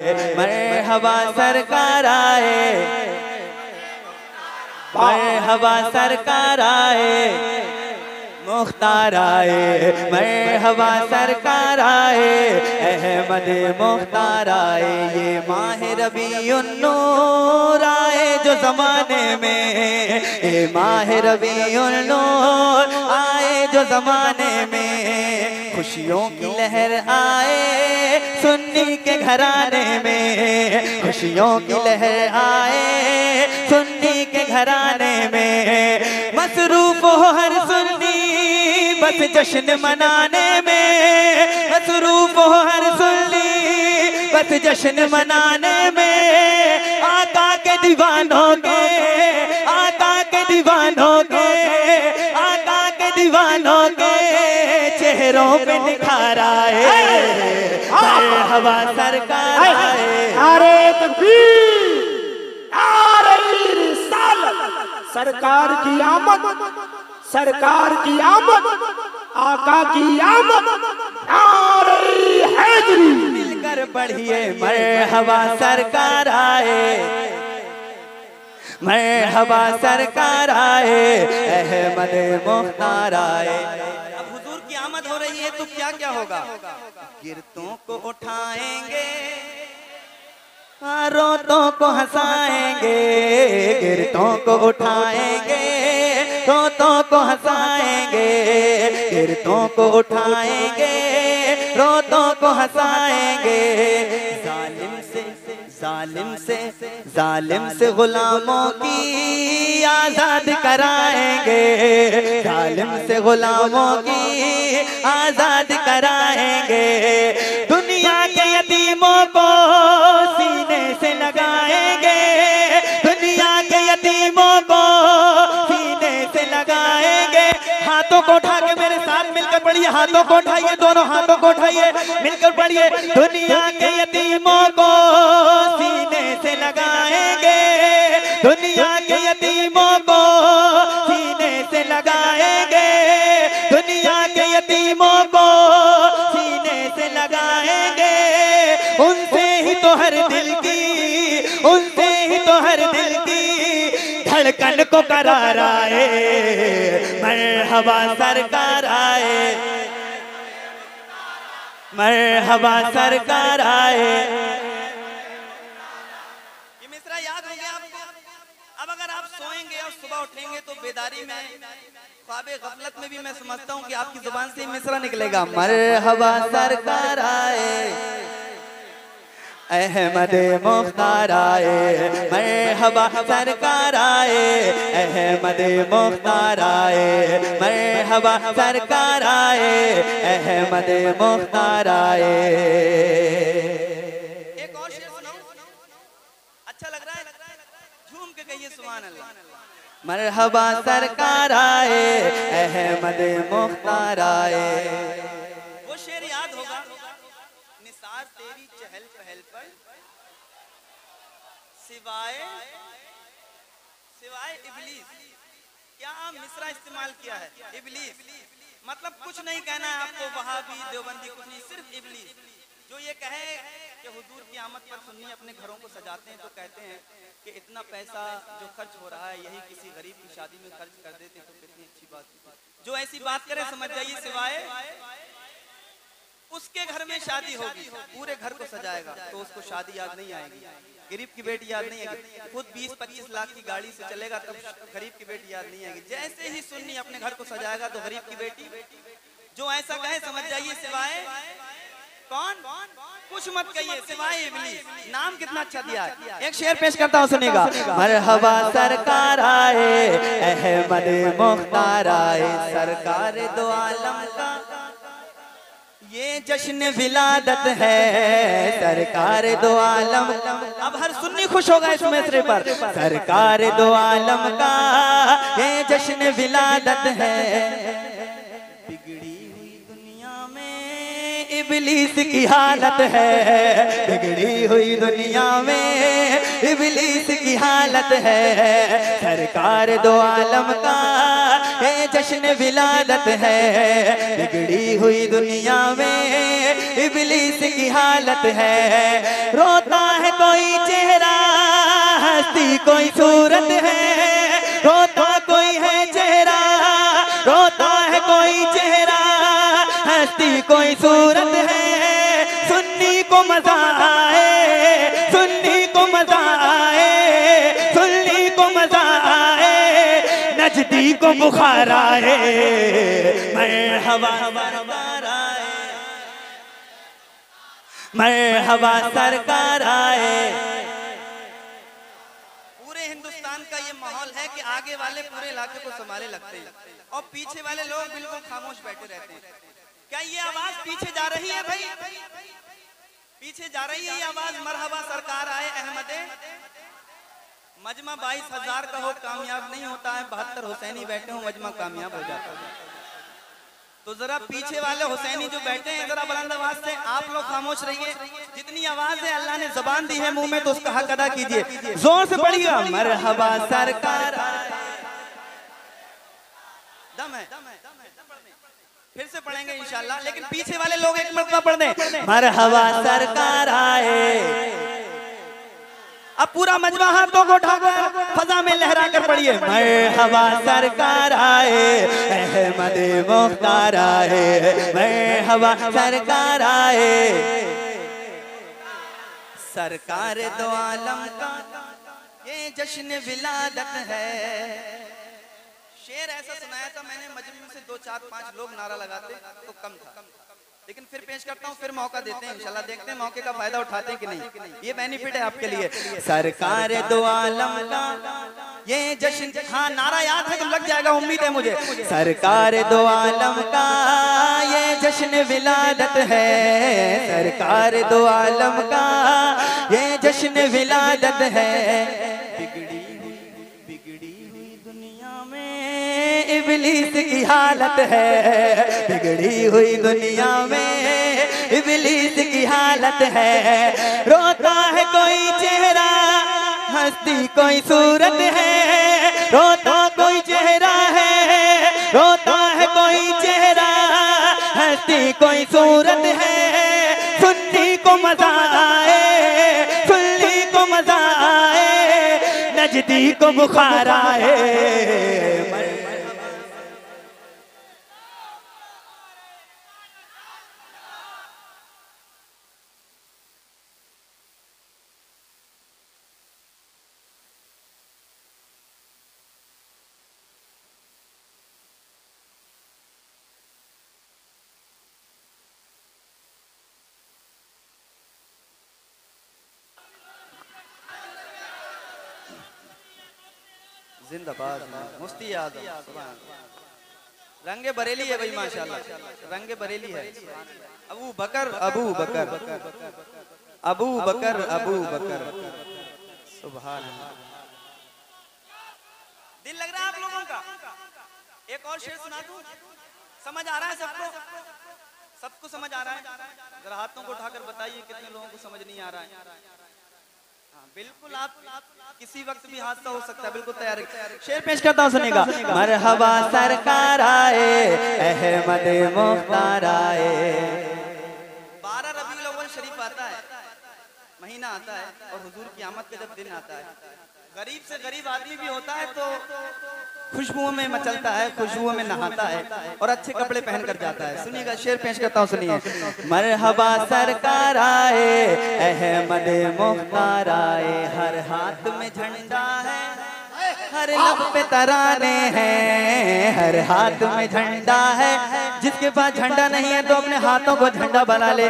मरहबा सरकार आए, मरहबा सरकार आए, मुख्तार आए, मरहबा सरकार आए, अहमद मुख्तार आए। ये माह रबीउल नूर आए जो ज़माने में, ये माह रबीउल नूर आए जो ज़माने में, खुशियों की लहर आए सुन्नी के घराने में, खुशियों की लहर आए सुन्नी के घराने में, मसरूफ हो हर सुन्नी बस जश्न मनाने में, मसरूफ हो हर सुन्नी बस जश्न मनाने में, आका के दीवानों के, आका के दीवानों के, आका के दीवानों के चेहरों पे निखार आए, मरहबा सरकार आए। नारे तकबीर, नारे रिसालत, सरकार की आमद, सरकार की आमद, आका की आमद, नारे हैदरी। मिलकर पढ़िए मरहबा सरकार आए, मरहबा सरकार आए, अहमद मुख्तार आए। हो रही है तो क्या क्या होगा? गिरतों को उठाएंगे, रोतों को हंसाएंगे, गिरतों को उठाएंगे, रोतों को हंसाएंगे, गिरतों को उठाएंगे, रोतों को हंसाएंगे। जालिम से, जालिम से, जालिम से गुलामों की आज़ाद कराएंगे, जालिम से गुलामों की आज़ाद कराएंगे, दुनिया के यतीमों को सीने से लगाएंगे, दुनिया के यतीमों को सीने से लगाएंगे। हाथों को उठा के मेरे साथ मिलकर पढ़िए, हाथों को उठाइए, दोनों हाथों को उठाइए, मिलकर पढ़िए। दुनिया के यतीमों को सीने से लगाएंगे, दुनिया के यतीमों को सीने से लगाएंगे, दुनिया के यतीमों को सीने से लगाएंगे। उनसे ही तो हर दिल की, उनसे ही तो हर दिल की धड़कन को करार आए, मरहबा सरकार आए, मरहबा सरकार आए। ये मिसरा याद हो गया आपको? अब अगर आप सोएंगे और सुबह उठेंगे तो बेदारी में, ख्वाबे गफलत में भी मैं समझता हूँ कि आपकी जुबान से मिसरा निकलेगा। मरहबा सरकार आए, अहमद मुख्तार आए, मरहबा सरकार आए, अहमद मुख्तार आए, मरहबा सरकार आए, अहमद मुख्तार आए। एक और शेर सुनाऊं? अच्छा लग रहा है? झूम के कहिए सुभान अल्लाह। मरहबा सरकार आए, अहमद मुख्तार आए। वो शेर याद होगा, निसार तेरी चहल पहल पर सिवाय सिवाय इबलीस। क्या मिसरा इस्तेमाल किया है? इबलीस मतलब कुछ नहीं कहना है आपको, वहाबी देवबंदी कुछ नहीं, सिर्फ इबलीस। जो ये कहे कि हुजूर की आमद पर सुन्नी अपने घरों को सजाते हैं तो कहते हैं कि इतना पैसा जो खर्च हो रहा है यही किसी गरीब की शादी में खर्च कर देते तो कितनी अच्छी बात। जो ऐसी बात करे समझ जाइए सिवाय उसके घर में शादी होगी, पूरे घर को सजाएगा तो उसको शादी याद नहीं आएगी, गरीब की बेटी याद नहीं आएगी। खुद 20-25 लाख की गाड़ी से चलेगा तब गरीब की बेटी याद नहीं आएगी। जैसे ही सुन्नी अपने घर को सजाएगा तो गरीब की बेटी। जो ऐसा कहे समझ जाइए सिवाय कौन, कुछ मत कहिए सिवाय इबलीस। नाम कितना अच्छा दिया है। एक शेर पेश करता हूँ, सुनेगा। मरहबा सरकार आए, अहमद मुख्तार आए, सरकार दो आलम का ये जश्न विलादत है, सरकार दो आलम। अब हर सुन्नी खुश होगा इस मिसरे पर। सरकार दो आलम का ये जश्न विलादत है, बिगड़ी इबलीस की हालत है, बिगड़ी हुई दुनिया में इबलीस की हालत है, सरकार दो आलम का है जश्न विलादत है। बिगड़ी हुई दुनिया में इबलीस की हालत है, रोता है कोई चेहरा हंसती कोई सूरत है, रोता कोई है चेहरा रोता है कोई चेहरा हंसती कोई सूरत है। सुन्नी को मजा आए सुन्नी को मजा आए सुन्नी को मजा आए, नजदी को बुखार आए। मैं हवा सरकार मैं हवा सरकार आए। हिंदुस्तान का ये माहौल है कि आगे वाले पूरे इलाके को संभाले लगते हैं और पीछे वाले लोग बिल्कुल खामोश बैठे रहते हैं। क्या ये आवाज पीछे जा रही है भाई? पीछे जा रही है ये आवाज। मरहबा सरकार आए। अहमदे मजमा 22,000 का हो कामयाब नहीं होता है, 72 हुसैनी बैठे हो मजमा कामयाब हो जाता है। तो जरा पीछे वाले हुसैनी जो बैठे हैं जरा बुलंद आवाज से आप लोग खामोश रहिए। जितनी आवाज है अल्लाह ने जबान दी है मुंह में तो उसका हक अदा कीजिए। जोर से पढ़िएगा मरहबा सरकार। दम है फिर से पढ़ेंगे इंशाल्लाह, लेकिन पीछे वाले लोग एक मरतबा पढ़ दें मरहबा सरकार आए। अब पूरा मजमा हाथों को उठाकर फजा में लहरा कर पढ़िए मरहबा सरकार आए, अहमद मुख्तार आए, मरहबा सरकार आए। सरकार दो आलम का ये जश्न विलादत है। शेर ऐसा सुनाया था मैंने, मजमे से 2-4-5 लोग नारा लगाते तो कम था, लेकिन फिर पेश करता हूँ, फिर मौका देते हैं इंशाल्लाह, देखते हैं मौके का फायदा उठाते हैं कि नहीं। ये बेनिफिट है आपके लिए। सरकार दो आलम का ये जश्न, हाँ नारा याद है तो लग जाएगा उम्मीद है मुझे। सरकार दो आलम का ये जश्न विलादत है, सरकार दो आलम का ये जश्न विलादत है। इबलीस की हालत है, बिगड़ी हुई दुनिया में इबलीस की हालत है। रोता है कोई चेहरा हंसती कोई सूरत है, रोता कोई चेहरा है रोता है कोई चेहरा हंसती कोई सूरत है। सुन्नी को मजा आए सुन्नी को मजा आए, नजदी को बुखार आए। जिंदाबाद मुफ्ती आजम रंगे बरेली है भाई माशाल्लाह, रंगे बरेली है। अबू बकर अबू बकर अबू बकर अबू बकर सुभान अल्लाह। दिल लग रहा है आप लोगों का? एक और शेर सुना दूं? समझ आ रहा है सबको? सबको समझ आ रहा है? जरा हाथों को उठाकर बताइए कितने लोगों को समझ नहीं आ रहा है। बिल्कुल आप किसी वक्त भी हादसा हो सकता है, बिल्कुल तैयार। शेर पेश करता हूँ सुनेगा। मरहबा सरकार आए, अहमद मुख्तार आए। 12 रबीउल अव्वल शरीफ आता है, महीना आता है, और हुजूर की आमद का जब दिन आता है, गरीब से गरीब आदमी भी होता है तो खुशबुओं में मचलता है, खुशबुओं में नहाता है और अच्छे कपड़े पहन कर जाता है। सुनिएगा शेर पेश करता हूँ सुनिए। मरहबा सरकार आए, अहमद मुख्तार आए। हर हाथ में झंडा है, हर लब पे तराने हैं, हर हाथ में झंडा है। जिसके पास झंडा नहीं है तो अपने हाथों को झंडा बना ले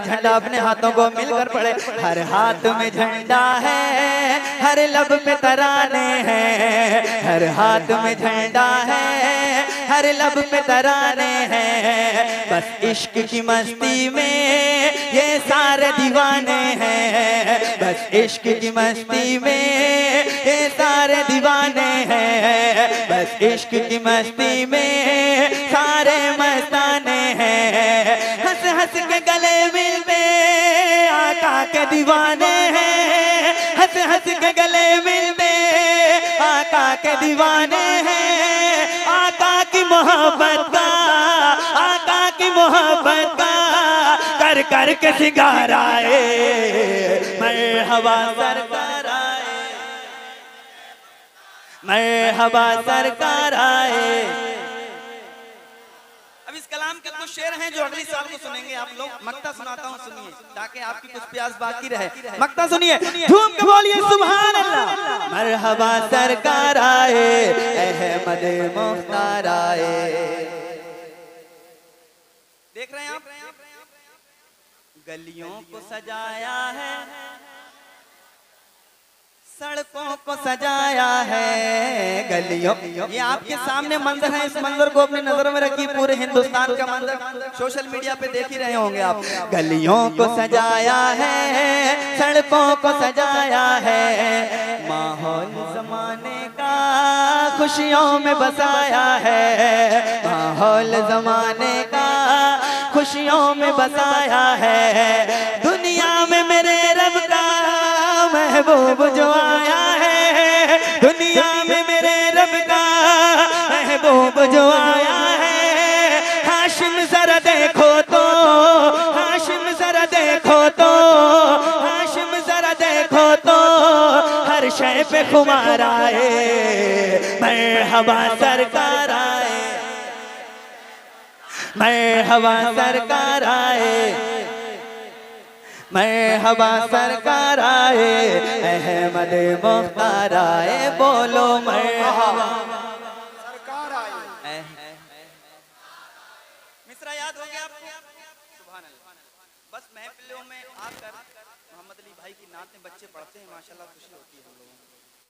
झंडा अपने हाथों को मिलकर पड़े। हर हाथ में झंडा है, हर लब पे तराने हैं, हर हाथ में झंडा है, हर लब पे तराने हैं। बस इश्क की मस्ती में ये सारे दीवाने हैं, बस इश्क की मस्ती में ये सारे दीवाने हैं, बस इश्क की मस्ती में सारे मस्ताने हैं। हंस हंस के गले मिल में आका के दीवाने हैं, हंस हंस के गले मिलते आका के दीवाने हैं। आका की मोहब्बत का, आका की मोहब्बत का कर कर के सिंगार आए मरहबा सरकार आए, मरहबा सरकार आए। अब इस कलाम के कुछ शेर हैं जो अगली साल को सुनेंगे आप लोग। मक्ता सुनाता हूँ, सुनिए ताकि आपकी कुछ प्यास बाकी रहे। मक्ता सुनिए, झूम के बोलिए सुभान अल्लाह। मरहबा सरकार आए अहमद मुख्तार आए। देख रहे हैं आप, गलियों को सजाया है, सड़कों को सजाया है, गलियों। ये आपके सामने मंजर है, इस मंजर को अपनी नजरों में रखिए। पूरे हिंदुस्तान का मंजर सोशल मीडिया पे देख ही रहे होंगे आप। गलियों को सजाया है, सड़कों को सजाया है, माहौल जमाने का खुशियों में बसाया है, माहौल जमाने का खुशियों में बसाया है। दुनिया में मेरे रब का महबूब जो आया है, दुनिया में मेरे रब का महबूब जो आया है। हाशिम जरा देखो तो, हाशिम जरा देखो तो, हाशिम जरा देखो तो हर शय पे खुमार आए मरहबा सरकार आए, मरहबा सरकार आए, मरहबा सरकार आए अहमद मुख्तार आए। बोलो मरहबा सरकार आए। मिसरा याद हो गया आपको? सुभान अल्लाह। बस महफिलों में आकर मोहम्मद अली भाई की नात में बच्चे पढ़ते हैं, माशाल्लाह खुशी होती है हम लोगों को।